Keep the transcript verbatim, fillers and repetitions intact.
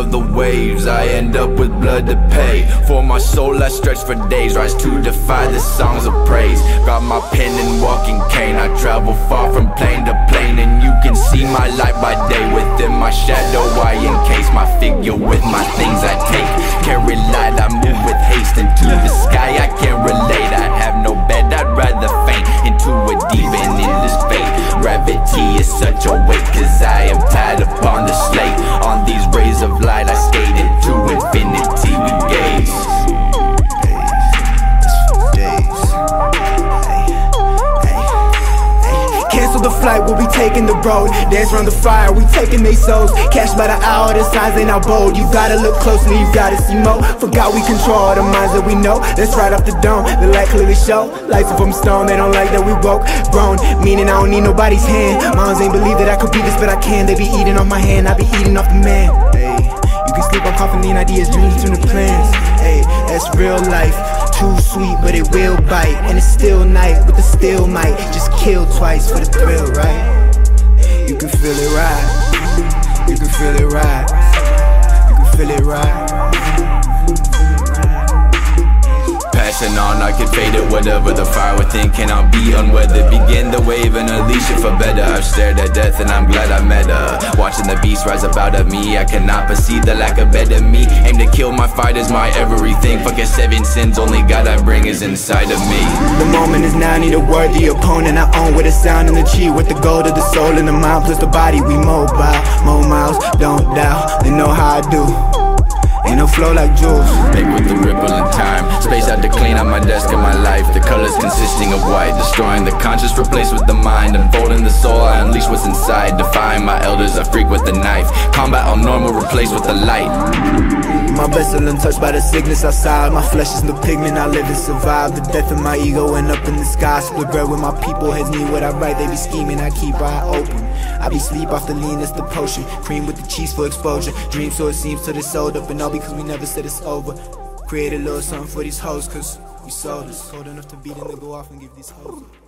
of the waves. I end up with blood to pay for my soul. I stretch for days, rise to defy the songs of praise. Got my pen and walking cane, I travel far from plane to plane, and you can see my light by day. Within my shadow I encase my figure with my things I take. Carry light, I move with haste into the sky. I can't relate, I have no bed, I'd rather faint into a deep and endless fate. Gravity is such a weight, cause I am tied upon the slate. On these rays of light I skate into infinity. We gaze the flight, we'll be taking the road. Dance round the fire, we taking they souls. Cash by the hour, the signs ain't out bold. You gotta look closely, you gotta see more. Forgot we control the minds that we know. That's right off the dome, the light clearly show. Lights up from stone, they don't like that we woke. Grown, meaning I don't need nobody's hand. Moms ain't believe that I could be this, but I can. They be eating off my hand, I be eating off the man. Hey, you can sleep on confident ideas, dreams turn to plans. Hey, that's real life. Too sweet, but it will bite. And it's still night with the still might. Just kill twice for the thrill, right? You can feel it ride. You can feel it ride. You can feel it ride. Passing on, I can fade it. Whatever the fire within cannot be unweathered. Begin the wave and unleash it for better. I've stared at death and I'm glad I met her. Watching the beast rise up out of me, I cannot perceive the lack of better me. Aim to kill my fight is my everything. Fucking seven sins, only God I bring is inside of me. The moment is now, I need a worthy opponent. I own with a sound in the chi, with the gold of the soul in the mind, plus the body we mobile. More miles, don't doubt, they know how I do. Ain't no flow like jewels. Make with the ripple in time. Space out to clean out my desk and my life. The colors consisting of white, destroying the conscious, replaced with the mind. Unfolding the soul, I unleash what's inside. Defying my elders, I freak with the knife. Combat all normal, replaced with the light. My vessel untouched by the sickness outside. My flesh is no pigment, I live and survive. The death of my ego and up in the sky. Split bread with my people, heads need what I write. They be scheming, I keep eye open. I be sleep off the lean, that's the potion. Cream with the cheese for exposure. Dream so it seems till it's sold up. And all because we never said it's over. Create a little something for these hoes, cause we sold us. Cold enough to beat and they go off and give these hoes.